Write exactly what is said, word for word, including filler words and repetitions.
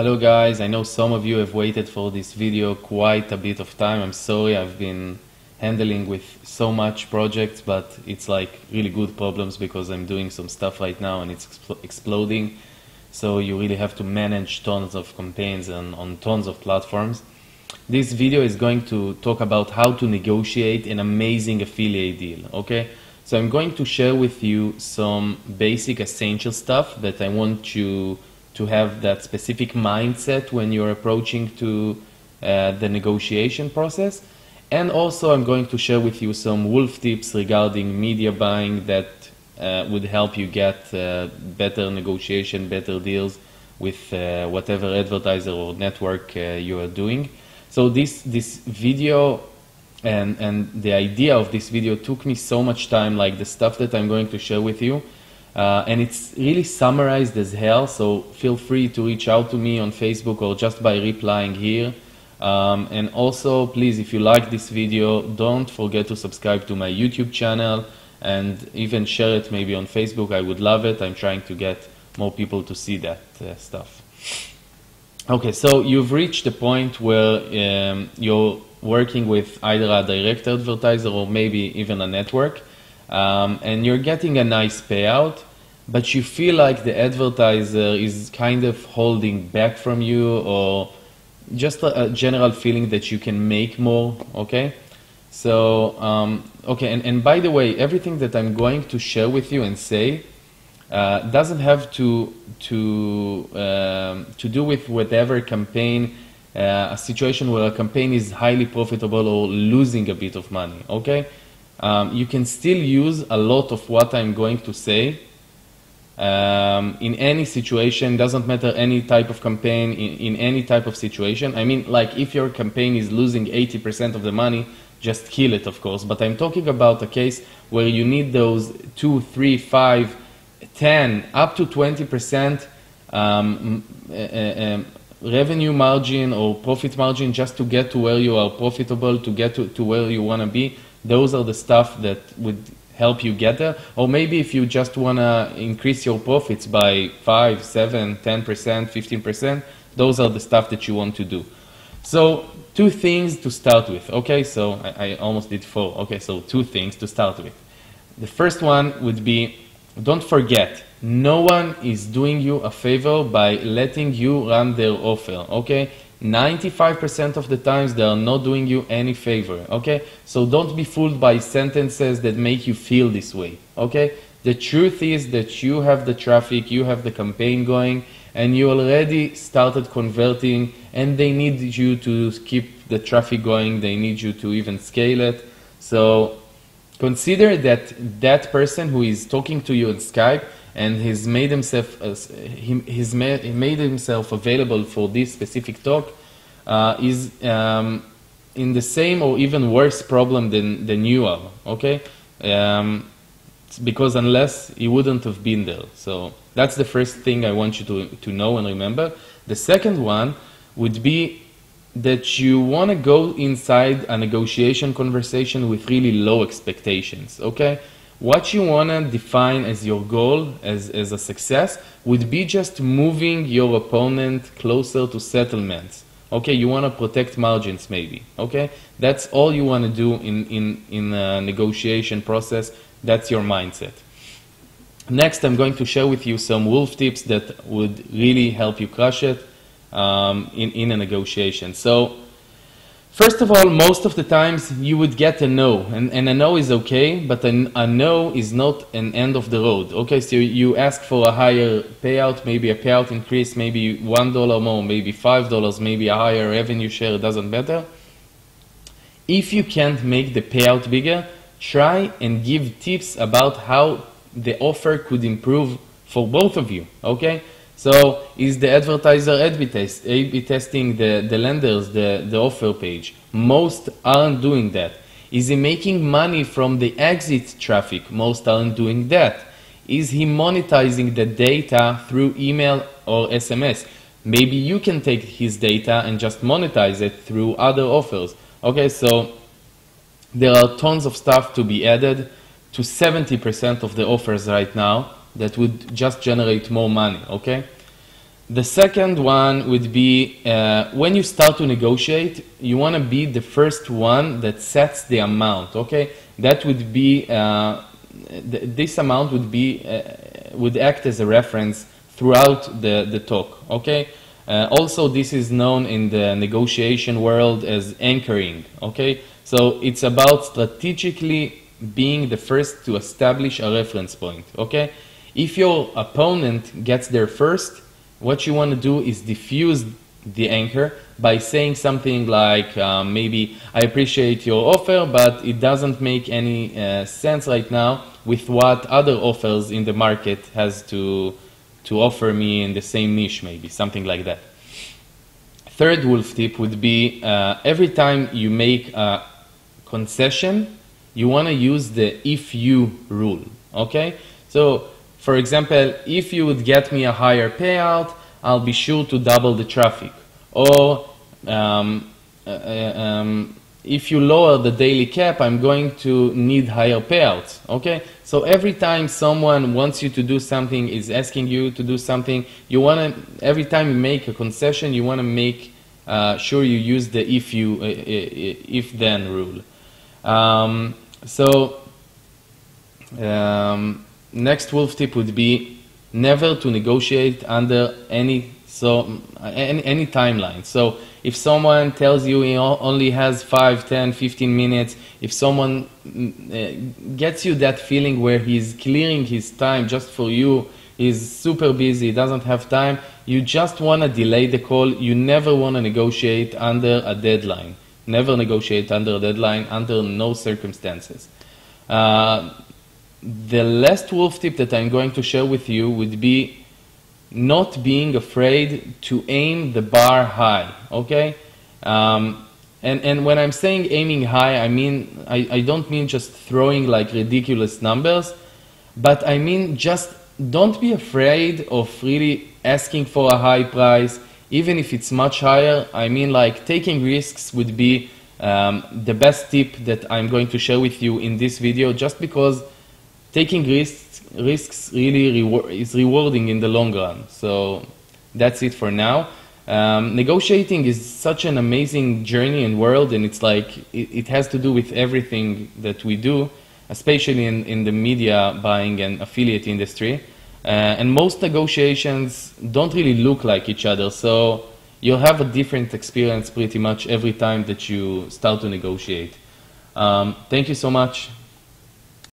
Hello guys, I know some of you have waited for this video quite a bit of time. I'm sorry, I've been handling with so much projects, but it's like really good problems because I'm doing some stuff right now and it's exploding. So you really have to manage tons of campaigns and on tons of platforms. This video is going to talk about how to negotiate an amazing affiliate deal, okay? So I'm going to share with you some basic essential stuff that I want you to have that specific mindset when you're approaching to uh, the negotiation process. And also I'm going to share with you some wolf tips regarding media buying that uh, would help you get uh, better negotiation, better deals with uh, whatever advertiser or network uh, you are doing. So this, this video and, and the idea of this video took me so much time, like the stuff that I'm going to share with you. Uh, and it's really summarized as hell, so feel free to reach out to me on Facebook or just by replying here. Um, and also, please, if you like this video, don't forget to subscribe to my YouTube channel and even share it maybe on Facebook. I would love it. I'm trying to get more people to see that uh, stuff. Okay, so you've reached the point where um, you're working with either a direct advertiser or maybe even a network, um, and you're getting a nice payout. But you feel like the advertiser is kind of holding back from you, or just a, a general feeling that you can make more, okay? So, um, okay, and, and by the way, everything that I'm going to share with you and say uh, doesn't have to, to, um, to do with whatever campaign, uh, a situation where a campaign is highly profitable or losing a bit of money, okay? Um, you can still use a lot of what I'm going to say Um, in any situation, doesn't matter any type of campaign, in, in any type of situation. I mean, like if your campaign is losing eighty percent of the money, just kill it, of course. But I'm talking about a case where you need those two, three, five, ten, up to twenty percent um, uh, uh, revenue margin or profit margin just to get to where you are profitable, to get to, to where you want to be. Those are the stuff that would help you get there. Or maybe if you just want to increase your profits by five, seven, ten percent, fifteen percent, those are the stuff that you want to do. So two things to start with, okay? So I, I almost did four. Okay, so two things to start with. The first one would be, don't forget, no one is doing you a favor by letting you run their offer, okay? ninety-five percent of the times they are not doing you any favor, okay? So don't be fooled by sentences that make you feel this way, okay? The truth is that you have the traffic, you have the campaign going, and you already started converting, and they need you to keep the traffic going, they need you to even scale it. So consider that that person who is talking to you on Skype and he's made himself uh, he, he's ma he made himself available for this specific talk uh, is um, in the same or even worse problem than than you are, okay? Um, because unless he wouldn't have been there. So that's the first thing I want you to to know and remember. The second one would be that you want to go inside a negotiation conversation with really low expectations, okay? What you want to define as your goal, as, as a success, would be just moving your opponent closer to settlements. Okay, you want to protect margins maybe, okay? That's all you want to do in, in, in a negotiation process. That's your mindset. Next, I'm going to share with you some wolf tips that would really help you crush it um, in, in a negotiation. So, first of all, most of the times you would get a no, and, and a no is okay, but a, a no is not an end of the road. Okay, so you ask for a higher payout, maybe a payout increase, maybe one dollar more, maybe five dollars, maybe a higher revenue share, doesn't matter. If you can't make the payout bigger, try and give tips about how the offer could improve for both of you, okay? So, is the advertiser A B test, A B testing the, the lenders, the, the offer page? Most aren't doing that. Is he making money from the exit traffic? Most aren't doing that. Is he monetizing the data through email or S M S? Maybe you can take his data and just monetize it through other offers. Okay, so there are tons of stuff to be added to seventy percent of the offers right now that would just generate more money, okay? The second one would be uh, when you start to negotiate, you want to be the first one that sets the amount. Okay, that would be uh, th this amount would be uh, would act as a reference throughout the the talk. Okay, uh, also this is known in the negotiation world as anchoring. Okay, so it's about strategically being the first to establish a reference point. Okay, if your opponent gets there first, what you want to do is diffuse the anchor by saying something like, uh, maybe, I appreciate your offer, but it doesn't make any uh, sense right now with what other offers in the market has to, to offer me in the same niche, maybe, something like that. Third wolf tip would be, uh, every time you make a concession, you want to use the if you rule, okay? So, for example, if you would get me a higher payout, I'll be sure to double the traffic. Or um, uh, um, if you lower the daily cap, I'm going to need higher payouts. Okay? So every time someone wants you to do something, is asking you to do something, you want to, every time you make a concession, you want to make uh, sure you use the if you uh, if then rule. Um, so. Um, Next wolf tip would be never to negotiate under any so any, any timeline. So if someone tells you he only has five, ten, fifteen minutes, if someone uh, gets you that feeling where he's clearing his time just for you, he's super busy, doesn't have time, you just want to delay the call. You never want to negotiate under a deadline. Never negotiate under a deadline under no circumstances. Uh, The last wolf tip that I'm going to share with you would be not being afraid to aim the bar high, okay? Um, and, and when I'm saying aiming high, I mean, I, I don't mean just throwing like ridiculous numbers, but I mean just don't be afraid of really asking for a high price, even if it's much higher. I mean, like, taking risks would be um, the best tip that I'm going to share with you in this video, just because taking risks, risks really rewar- is rewarding in the long run. So that's it for now. Um, negotiating is such an amazing journey and world, and it's like it, it has to do with everything that we do, especially in, in the media buying and affiliate industry. Uh, and most negotiations don't really look like each other, so you'll have a different experience pretty much every time that you start to negotiate. Um, thank you so much.